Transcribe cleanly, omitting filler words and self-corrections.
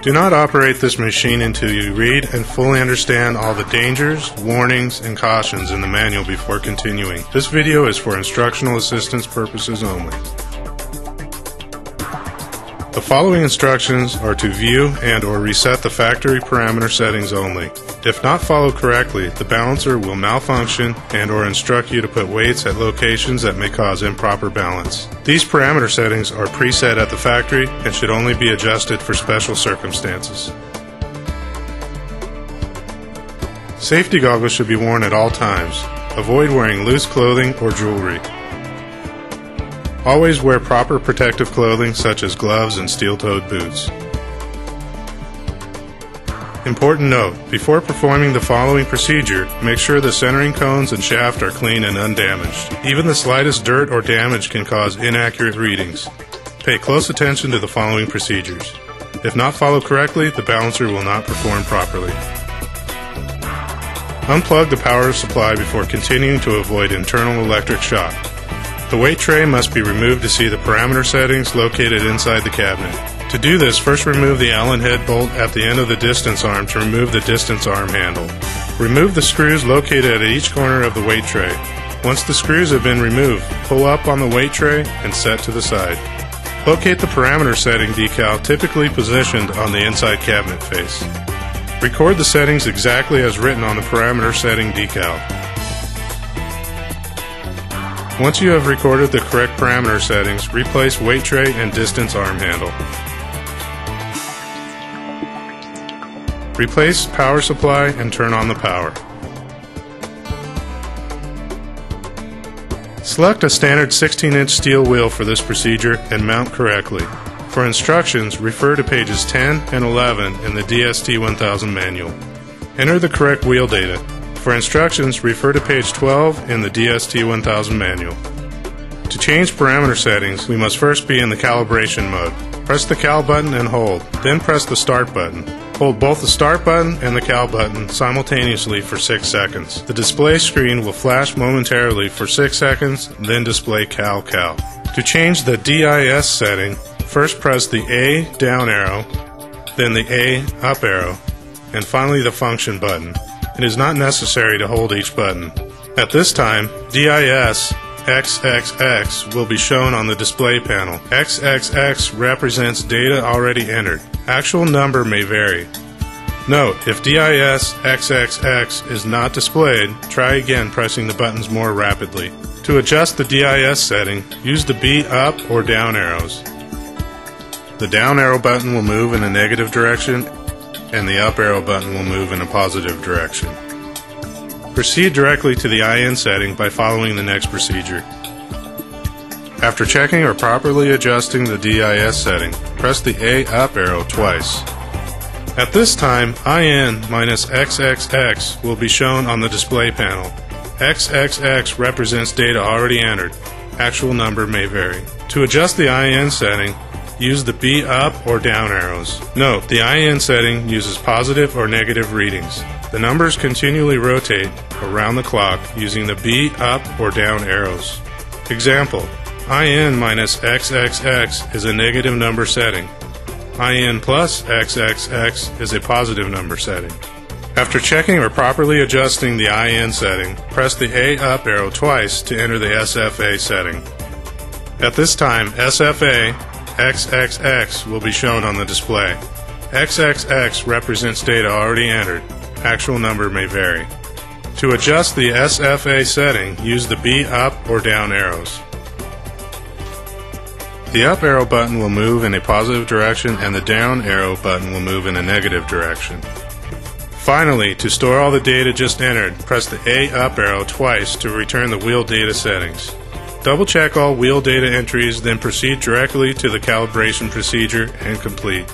Do not operate this machine until you read and fully understand all the dangers, warnings, and cautions in the manual before continuing. This video is for instructional assistance purposes only. The following instructions are to view and or reset the factory parameter settings only. If not followed correctly, the balancer will malfunction and or instruct you to put weights at locations that may cause improper balance. These parameter settings are preset at the factory and should only be adjusted for special circumstances. Safety goggles should be worn at all times. Avoid wearing loose clothing or jewelry. Always wear proper protective clothing such as gloves and steel-toed boots. Important note, before performing the following procedure, make sure the centering cones and shaft are clean and undamaged. Even the slightest dirt or damage can cause inaccurate readings. Pay close attention to the following procedures. If not followed correctly, the balancer will not perform properly. Unplug the power supply before continuing to avoid internal electric shock. The weight tray must be removed to see the parameter settings located inside the cabinet. To do this, first remove the Allen head bolt at the end of the distance arm to remove the distance arm handle. Remove the screws located at each corner of the weight tray. Once the screws have been removed, pull up on the weight tray and set to the side. Locate the parameter setting decal typically positioned on the inside cabinet face. Record the settings exactly as written on the parameter setting decal. Once you have recorded the correct parameter settings, replace weight tray and distance arm handle. Replace power supply and turn on the power. Select a standard 16-inch steel wheel for this procedure and mount correctly. For instructions, refer to pages 10 and 11 in the DST1000 manual. Enter the correct wheel data. For instructions, refer to page 12 in the DST1000 manual. To change parameter settings, we must first be in the calibration mode. Press the CAL button and hold, then press the Start button. Hold both the Start button and the CAL button simultaneously for 6 seconds. The display screen will flash momentarily for 6 seconds, then display CAL. To change the DIS setting, first press the A down arrow, then the A up arrow, and finally the Function button. It is not necessary to hold each button. At this time, DIS XXX will be shown on the display panel. XXX represents data already entered. Actual number may vary. Note, if DIS XXX is not displayed, try again pressing the buttons more rapidly. To adjust the DIS setting, use the B up or down arrows. The down arrow button will move in a negative direction and the up arrow button will move in a positive direction. Proceed directly to the IN setting by following the next procedure. After checking or properly adjusting the DIS setting, press the A up arrow twice. At this time, IN minus XXX will be shown on the display panel. XXX represents data already entered. Actual number may vary. To adjust the IN setting, use the B up or down arrows. Note, the IN setting uses positive or negative readings. The numbers continually rotate around the clock using the B up or down arrows. Example, IN minus XXX is a negative number setting. IN plus XXX is a positive number setting. After checking or properly adjusting the IN setting, press the A up arrow twice to enter the SFA setting. At this time, SFA XXX will be shown on the display. XXX represents data already entered. Actual number may vary. To adjust the SFA setting, use the B up or down arrows. The up arrow button will move in a positive direction and the down arrow button will move in a negative direction. Finally, to store all the data just entered, press the A up arrow twice to return the wheel data settings. Double check all wheel data entries, then proceed directly to the calibration procedure and complete.